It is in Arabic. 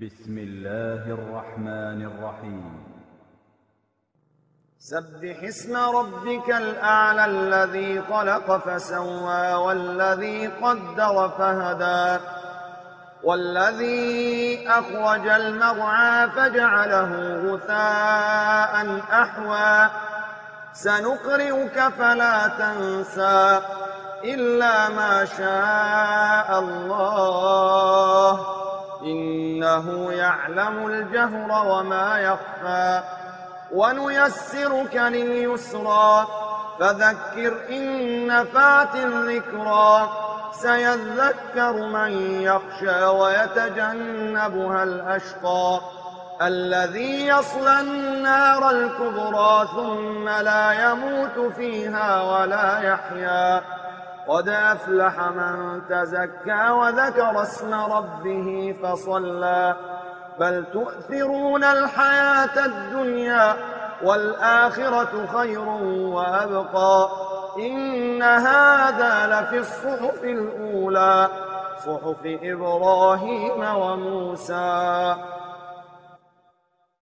بسم الله الرحمن الرحيم. سبح اسم ربك الأعلى الذي خلق فسوى والذي قدر فهدى والذي أخرج المرعى فجعله غثاء أحوى سنقرئك فلا تنسى إلا ما شاء الله إنه يعلم الجهر وما يخفى ونيسرك لليسرى فذكر إن نفعت الذكرى سيذكر من يخشى ويتجنبها الأشقى الذي يصلى النار الكبرى ثم لا يموت فيها ولا يحيا قد أفلح من تزكى وذكر اسم ربه فصلى بل تؤثرون الحياة الدنيا والآخرة خير وأبقى إن هذا لفي الصحف الأولى صحف إبراهيم وموسى.